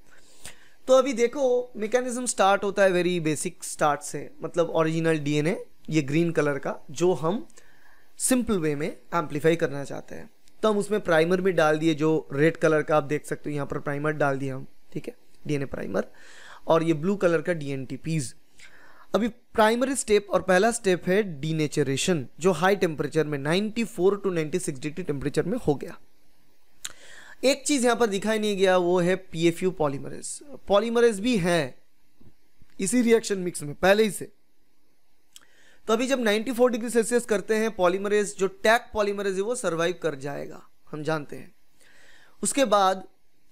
तो अभी देखो मेकेनिज़्म स्टार्ट होता है वेरी बेसिक स्टार्ट से, मतलब ओरिजिनल डीएनए ये ग्रीन कलर का जो हम सिंपल वे में एम्पलीफाई करना चाहते हैं, तो हम उसमें प्राइमर भी डाल दिए जो रेड कलर का आप देख सकते हो, यहाँ पर प्राइमर डाल दिया हम, ठीक है, डीएनए प्राइमर, और ये ब्लू कलर का डीएनटीपीज। अभी प्राइमरी स्टेप और पहला स्टेप है डीनेचरेशन जो हाई टेम्परेचर में चौरानवे टू छियानवे डिग्री टेम्परेचर में हो गया। एक चीज़ यहाँ पर दिखाई नहीं गया वो है पीएफयू पॉलीमरेज। पॉलीमरेज भी है इसी रिएक्शन मिक्स में पहले ही से। तो अभी जब चौरानवे डिग्री सेल्सियस करते हैं पॉलीमरेज जो टैक पॉलीमरेज है वो सर्वाइव कर जाएगा, हम जानते हैं। उसके बाद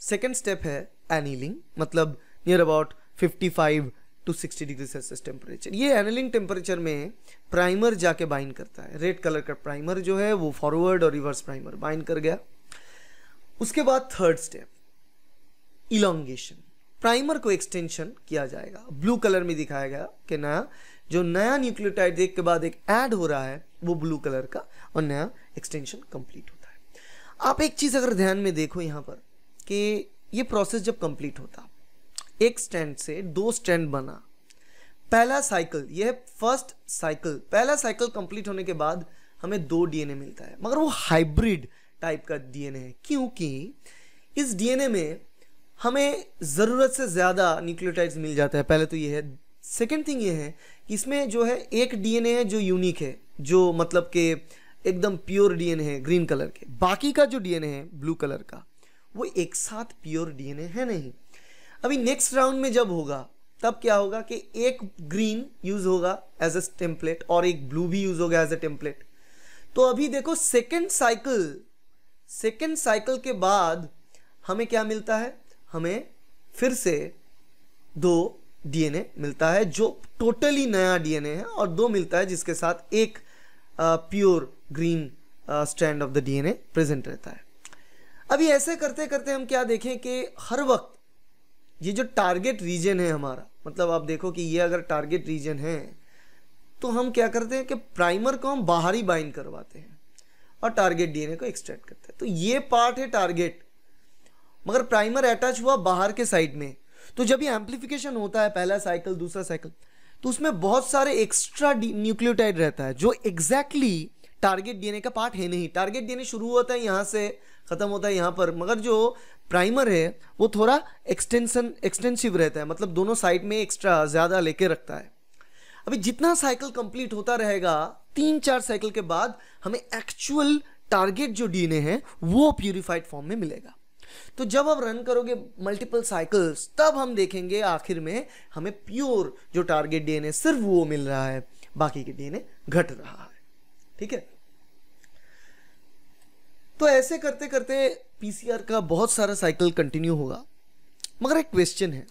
सेकंड स्टेप है एनीलिंग, मतलब नियर अबाउट पचपन टू साठ डिग्री सेल्सियस टेम्परेचर। ये एनीलिंग टेम्परेचर में प्राइमर जाके बाइंड करता है, रेड कलर का प्राइमर जो है वो फॉरवर्ड और रिवर्स प्राइमर बाइंड कर गया। उसके बाद थर्ड स्टेप इलोंगेशन, प्राइमर को एक्सटेंशन किया जाएगा। ब्लू कलर में दिखाया गया कि नया जो नया न्यूक्लियोटाइड एक के बाद एक ऐड हो रहा है वो ब्लू कलर का, और नया एक्सटेंशन कंप्लीट होता है। आप एक चीज़ अगर ध्यान में देखो यहाँ पर कि ये प्रोसेस जब कंप्लीट होता, एक स्ट्रैंड से दो स्ट्रैंड बना, पहला साइकिल, ये है फर्स्ट साइकिल। पहला साइकिल कंप्लीट होने के बाद हमें दो डीएनए मिलता है, मगर वो हाइब्रिड टाइप का डीएनए है, क्योंकि इस डीएनए में हमें ज़रूरत से ज़्यादा न्यूक्लियोटाइड्स मिल जाता है। पहले तो ये है, सेकेंड थिंग ये है कि इसमें जो है एक डीएनए है जो यूनिक है, जो मतलब के एकदम प्योर डीएनए है ग्रीन कलर के। बाकी का जो डीएनए है ब्लू कलर का वो एक साथ प्योर डीएनए है नहीं। अभी नेक्स्ट राउंड में जब होगा तब क्या होगा कि एक ग्रीन यूज़ होगा एज अ टेम्पलेट और एक ब्लू भी यूज़ होगा एज अ टेम्पलेट। तो अभी देखो सेकेंड साइकिल, सेकेंड साइकिल के बाद हमें क्या मिलता है, हमें फिर से दो डीएनए मिलता है जो टोटली नया डीएनए है, और दो मिलता है जिसके साथ एक pure green strand of the DNA present रहता है। अभी ऐसे करते करते हम क्या देखें कि हर वक्त ये जो टारगेट रीजन है हमारा, मतलब आप देखो कि ये अगर टारगेट रीजन है तो हम क्या करते हैं कि प्राइमर को हम बाहर ही बाइंड करवाते हैं और टारगेट डीएनए को एक्सट्रैक्ट करते हैं। तो ये पार्ट है टारगेट, मगर प्राइमर अटैच हुआ बाहर के साइड में। तो जब ये एम्प्लीफिकेशन होता है पहला साइकिल दूसरा साइकिल, तो उसमें बहुत सारे एक्स्ट्रा न्यूक्लियोटाइड रहता है जो एग्जैक्टली टारगेट डीएनए का पार्ट है नहीं। टारगेट डीएनए शुरू होता है यहाँ से, ख़त्म होता है यहाँ पर, मगर जो प्राइमर है वो थोड़ा एक्सटेंशन एक्सटेंसिव रहता है, मतलब दोनों साइड में एक्स्ट्रा ज़्यादा लेके रखता है। अभी जितना साइकिल कंप्लीट होता रहेगा, तीन चार साइकिल के बाद हमें एक्चुअल टारगेट जो डीएनए है वो प्यूरिफाइड फॉर्म में मिलेगा। तो जब आप रन करोगे मल्टीपल साइकिल्स तब हम देखेंगे आखिर में हमें प्योर जो टारगेट डीएनए सिर्फ वो मिल रहा है, बाकी के डीएनए घट रहा है। ठीक है, तो ऐसे करते करते पीसीआर का बहुत सारा साइकिल कंटिन्यू होगा। मगर एक क्वेश्चन है,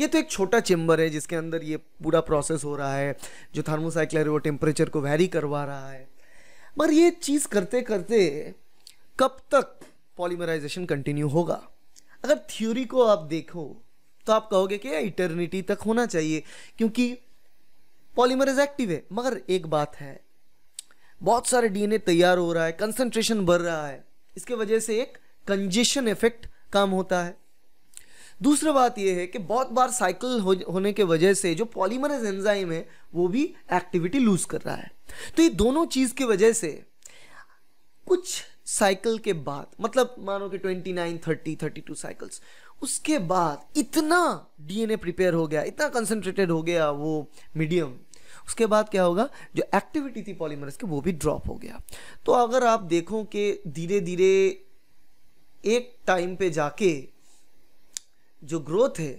ये तो एक छोटा चेंबर है जिसके अंदर ये पूरा प्रोसेस हो रहा है, जो थर्मोसाइक्लर है वो टेम्परेचर को वैरी करवा रहा है, मगर ये चीज़ करते करते कब तक पॉलीमराइजेशन कंटिन्यू होगा? अगर थ्योरी को आप देखो तो आप कहोगे कि इटर्निटी तक होना चाहिए क्योंकि पॉलीमराइज एक्टिव है। मगर एक बात है, बहुत सारे डीएनए तैयार हो रहा है, कंसंट्रेशन बढ़ रहा है, इसके वजह से एक कंजेशन इफेक्ट काम होता है। दूसरा बात यह है कि बहुत बार साइकिल हो, होने के वजह से जो पॉलीमराइज एंजाइम है वो भी एक्टिविटी लूज कर रहा है। तो ये दोनों चीज़ की वजह से कुछ साइकिल के बाद, मतलब मानो कि उनतीस, तीस, बत्तीस साइकिल्स, उसके बाद इतना डीएनए प्रिपेयर हो गया, इतना कंसंट्रेटेड हो गया वो मीडियम, उसके बाद क्या होगा, जो एक्टिविटी थी पॉलीमरेज की वो भी ड्रॉप हो गया। तो अगर आप देखो कि धीरे धीरे एक टाइम पे जाके जो ग्रोथ है,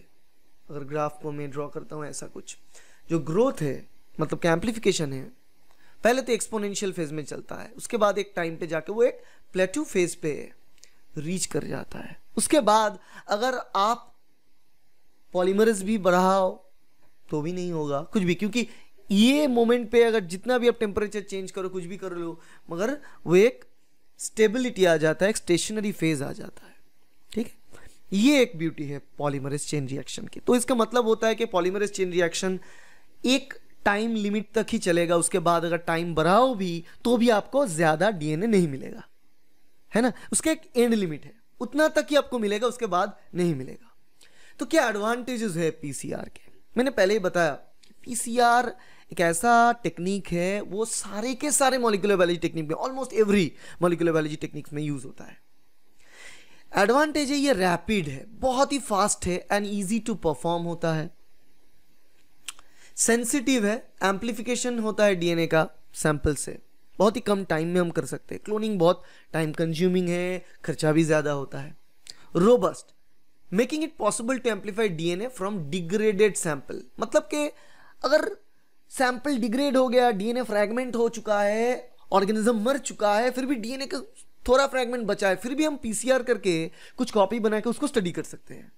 अगर ग्राफ को मैं ड्रॉ करता हूँ ऐसा कुछ, जो ग्रोथ है मतलब कि एम्प्लीफिकेशन है, पहले तो एक्सपोनेंशियल फेज में चलता है, उसके बाद एक टाइम पे जाके वो एक प्लेट्यू फेज पे रीच कर जाता है। उसके बाद अगर आप पॉलीमरेज भी बढ़ाओ तो भी नहीं होगा कुछ भी, क्योंकि ये मोमेंट पे अगर जितना भी आप टेम्परेचर चेंज करो, कुछ भी कर लो, मगर वो एक स्टेबिलिटी आ जाता है, एक स्टेशनरी फेज आ जाता है। ठीक है, ये एक ब्यूटी है पॉलीमरेज चेन रिएक्शन की। तो इसका मतलब होता है कि पॉलीमरेज चेन रिएक्शन एक टाइम लिमिट तक ही चलेगा, उसके बाद अगर टाइम बढ़ाओ भी तो भी आपको ज़्यादा डीएनए नहीं मिलेगा, है ना। उसका एक एंड लिमिट है, उतना तक ही आपको मिलेगा, उसके बाद नहीं मिलेगा। तो क्या एडवांटेजेस है पीसीआर के? मैंने पहले ही बताया, पीसीआर एक ऐसा टेक्निक है वो सारे के सारे मॉलिक्यूलर बायोलॉजी टेक्निक में, almost every molecular biology technique में यूज़ होता है। एडवांटेज है ये रैपिड है, बहुत ही फास्ट है एंड इजी टू परफॉर्म होता है, सेंसिटिव है, एम्प्लीफिकेशन होता है डीएनए का सैंपल से, बहुत ही कम टाइम में हम कर सकते हैं। क्लोनिंग बहुत टाइम कंज्यूमिंग है, खर्चा भी ज़्यादा होता है। Robust, making it possible to amplify DNA from degraded sample, मतलब कि अगर सैंपल डिग्रेड हो गया, डीएनए फ्रैगमेंट हो चुका है, ऑर्गेनिज्म मर चुका है, फिर भी डीएनए का थोड़ा फ्रैगमेंट बचा है, फिर भी हम पीसीआर करके कुछ कॉपी बना के उसको स्टडी कर सकते हैं,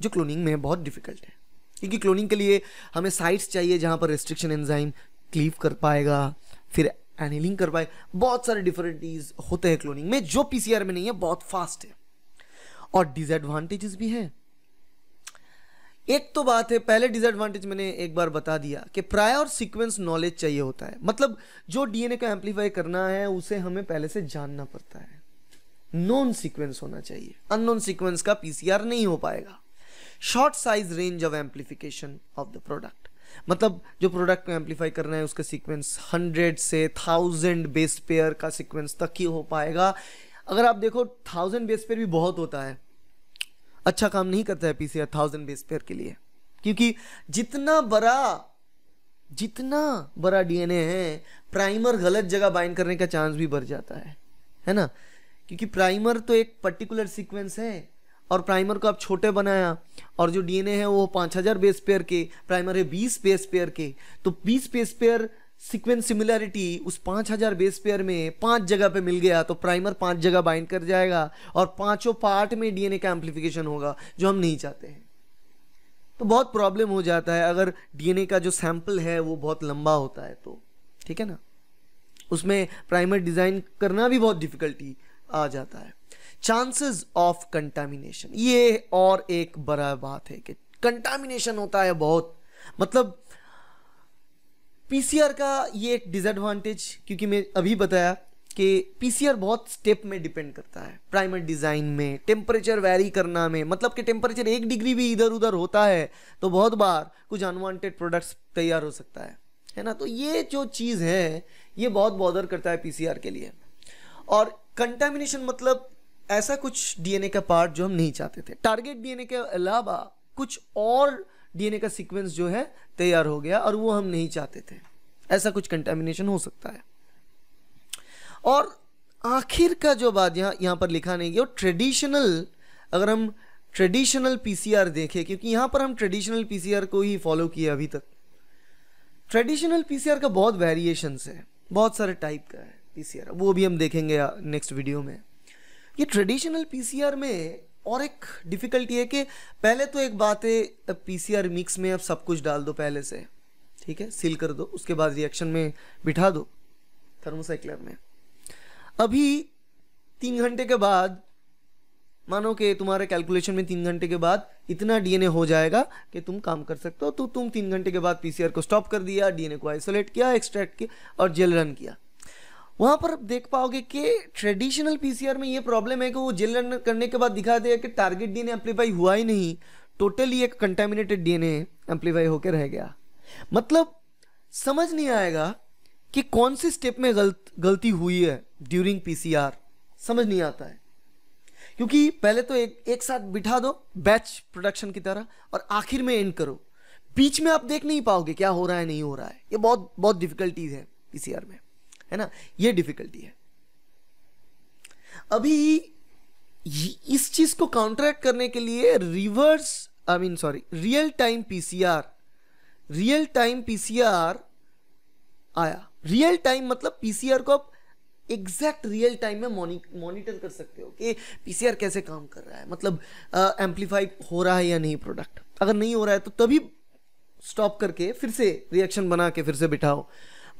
जो क्लोनिंग में बहुत डिफिकल्ट है, क्योंकि क्लोनिंग के लिए हमें साइट्स चाहिए जहाँ पर रिस्ट्रिक्शन एंजाइम क्लीव कर पाएगा, फिर एनिलिंग कर पाए। बहुत सारे डिफरेंटीज होते हैं क्लोनिंग में जो पीसीआर में नहीं है, बहुत फास्ट है। और डिसएडवांटेजेस भी है। एक तो बात है, पहले डिसएडवांटेज मैंने एक बार बता दिया कि प्रायर सीक्वेंस नॉलेज चाहिए होता है, मतलब जो डीएनए को एम्पलीफाई करना है उसे हमें पहले से जानना पड़ता है, नॉन सीक्वेंस होना चाहिए, अननोन सीक्वेंस का पीसीआर नहीं हो पाएगा। Short size range of amplification of the product, मतलब जो प्रोडक्ट को एम्पलीफाई करना है उसका सीक्वेंस हंड्रेड से थाउजेंड बेस पेयर का सीक्वेंस तक ही हो पाएगा। अगर आप देखो थाउजेंड बेस पेयर भी बहुत होता है, अच्छा काम नहीं करता है पीसीआर थाउजेंड बेस पेयर के लिए, क्योंकि जितना बड़ा जितना बड़ा डीएनए है, प्राइमर गलत जगह बाइंड करने का चांस भी बढ़ जाता है, है ना, क्योंकि प्राइमर तो एक पर्टिकुलर सीक्वेंस है और प्राइमर को आप छोटे बनाया, और जो डीएनए है वो पाँच हज़ार बेस पेयर के, प्राइमर है बीस बेस पेयर के, तो बीस बेस पेयर सीक्वेंस सिमिलैरिटी उस पाँच हज़ार बेस पेयर में पांच जगह पे मिल गया, तो प्राइमर पांच जगह बाइंड कर जाएगा और पांचों पार्ट में डीएनए का एम्प्लीफिकेशन होगा, जो हम नहीं चाहते हैं। तो बहुत प्रॉब्लम हो जाता है अगर डीएनए का जो सैंपल है वो बहुत लंबा होता है तो, ठीक है ना, उसमें प्राइमर डिज़ाइन करना भी बहुत डिफिकल्टी आ जाता है। चांसेस ऑफ कंटामिनेशन, ये और एक बड़ा बात है कि कंटामिनेशन होता है बहुत, मतलब पीसीआर का ये एक डिसएडवांटेज, क्योंकि मैं अभी बताया कि पीसीआर बहुत स्टेप में डिपेंड करता है, प्राइमर डिज़ाइन में, टेम्परेचर वैरी करना में, मतलब कि टेम्परेचर एक डिग्री भी इधर उधर होता है तो बहुत बार कुछ अनवांटेड प्रोडक्ट्स तैयार हो सकता है, है ना। तो ये जो चीज़ है ये बहुत बॉदर करता है पीसीआर के लिए। और कंटामिनेशन मतलब ऐसा कुछ डीएनए का पार्ट जो हम नहीं चाहते थे, टारगेट डीएनए के अलावा कुछ और डीएनए का सीक्वेंस जो है तैयार हो गया और वो हम नहीं चाहते थे, ऐसा कुछ कंटामिनेशन हो सकता है। और आखिर का जो बात यहाँ यहाँ पर लिखा नहीं गया, वो ट्रेडिशनल अगर हम ट्रेडिशनल पीसीआर देखें, क्योंकि यहाँ पर हम ट्रेडिशनल पीसीआर को ही फॉलो किया अभी तक। ट्रेडिशनल पीसीआर का बहुत वेरिएशंस है, बहुत सारे टाइप का है पीसीआर, वो भी हम देखेंगे नेक्स्ट वीडियो में। ये ट्रेडिशनल पीसीआर में और एक डिफ़िकल्टी है कि पहले तो एक बात है, पीसीआर मिक्स में अब सब कुछ डाल दो पहले से, ठीक है, सील कर दो, उसके बाद रिएक्शन में बिठा दो थर्मोसाइक्लर में। अभी तीन घंटे के बाद, मानो कि तुम्हारे कैलकुलेशन में तीन घंटे के बाद इतना डीएनए हो जाएगा कि तुम काम कर सकते हो, तो तुम तीन घंटे के बाद पीसीआर को स्टॉप कर दिया, डीएनए को आइसोलेट किया, एक्सट्रैक्ट किया और जेल रन किया। वहाँ पर देख पाओगे कि ट्रेडिशनल पीसीआर में ये प्रॉब्लम है कि वो जेल रन करने के बाद दिखा देगा कि टारगेट डीएनए एम्प्लीफाई हुआ ही नहीं, टोटली एक कंटेमिनेटेड डीएनए एम्प्लीफाई होकर रह गया। मतलब समझ नहीं आएगा कि कौन सी स्टेप में गलत गलती हुई है ड्यूरिंग पीसीआर, समझ नहीं आता है, क्योंकि पहले तो एक एक साथ बिठा दो बैच प्रोडक्शन की तरह और आखिर में एंड करो, बीच में आप देख नहीं पाओगे क्या हो रहा है नहीं हो रहा है। ये बहुत बहुत डिफिकल्टीज है पीसीआर में, है ना, ये डिफिकल्टी है। अभी इस चीज को काउंटरैक्ट करने के लिए reverse I mean sorry real time PCR real time PCR आया। रियल टाइम मतलब पीसीआर को आप एग्जैक्ट रियल टाइम में मॉनिटर कर सकते हो कि पीसीआर कैसे काम कर रहा है, मतलब एम्पलीफाई हो रहा है या नहीं प्रोडक्ट। अगर नहीं हो रहा है तो तभी स्टॉप करके फिर से रिएक्शन बना के फिर से बिठाओ।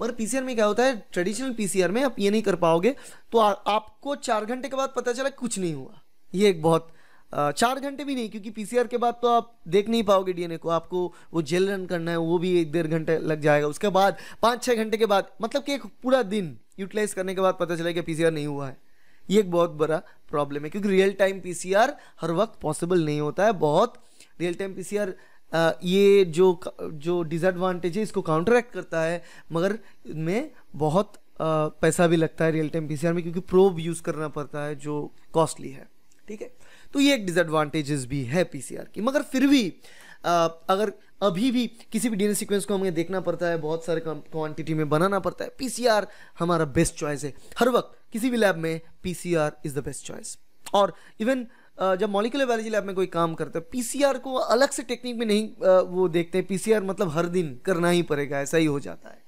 मगर पीसीआर में क्या होता है, ट्रेडिशनल पीसीआर में आप ये नहीं कर पाओगे, तो आ, आपको चार घंटे के बाद पता चला कुछ नहीं हुआ। ये एक बहुत आ, चार घंटे भी नहीं, क्योंकि पीसीआर के बाद तो आप देख नहीं पाओगे डीएनए को, आपको वो जेल रन करना है, वो भी एक डेढ़ घंटे लग जाएगा। उसके बाद पाँच छः घंटे के बाद, मतलब कि एक पूरा दिन यूटिलाइज करने के बाद पता चला कि पीसीआर नहीं हुआ है। ये एक बहुत बड़ा प्रॉब्लम है, क्योंकि रियल टाइम पीसीआर हर वक्त पॉसिबल नहीं होता है। बहुत रियल टाइम पीसीआर ये जो जो डिसएडवांटेज है इसको काउंटरैक्ट करता है, मगर में बहुत आ, पैसा भी लगता है रियल टाइम पीसीआर में, क्योंकि प्रोब यूज़ करना पड़ता है जो कॉस्टली है, ठीक है। तो ये एक डिसएडवांटेजेस भी है पीसीआर की, मगर फिर भी आ, अगर अभी भी किसी भी डीएनए सीक्वेंस को हमें देखना पड़ता है, बहुत सारे क्वांटिटी में बनाना पड़ता है, पीसीआर हमारा बेस्ट चॉइस है हर वक्त। किसी भी लैब में PCR is the best choice. और इवन जब मॉलिक्यूलर बायोलॉजी लैब में कोई काम करता है, पीसीआर को अलग से टेक्निक में नहीं वो देखते हैं, पीसीआर मतलब हर दिन करना ही पड़ेगा, ऐसा ही हो जाता है।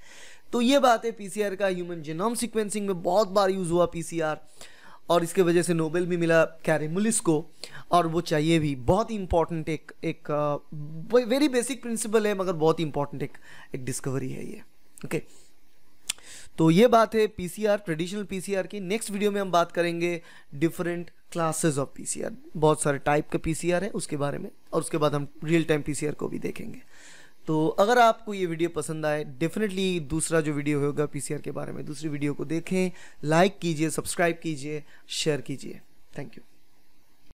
तो ये बात है, पीसीआर का ह्यूमन जीनोम सीक्वेंसिंग में बहुत बार यूज़ हुआ पीसीआर, और इसके वजह से नोबेल भी मिला कैरेमुलिस को, और वो चाहिए भी। बहुत इंपॉर्टेंट एक एक वेरी बेसिक प्रिंसिपल है, मगर बहुत इंपॉर्टेंट एक एक डिस्कवरी है ये, ओके okay. तो ये बात है पीसीआर, ट्रेडिशनल पीसीआर की। नेक्स्ट वीडियो में हम बात करेंगे डिफरेंट क्लासेस ऑफ पीसीआर, बहुत सारे टाइप का पीसीआर है उसके बारे में, और उसके बाद हम रियल टाइम पीसीआर को भी देखेंगे। तो अगर आपको ये वीडियो पसंद आए, डेफिनेटली दूसरा जो वीडियो होगा पीसीआर के बारे में, दूसरी वीडियो को देखें, लाइक कीजिए, सब्सक्राइब कीजिए, शेयर कीजिए। Thank you.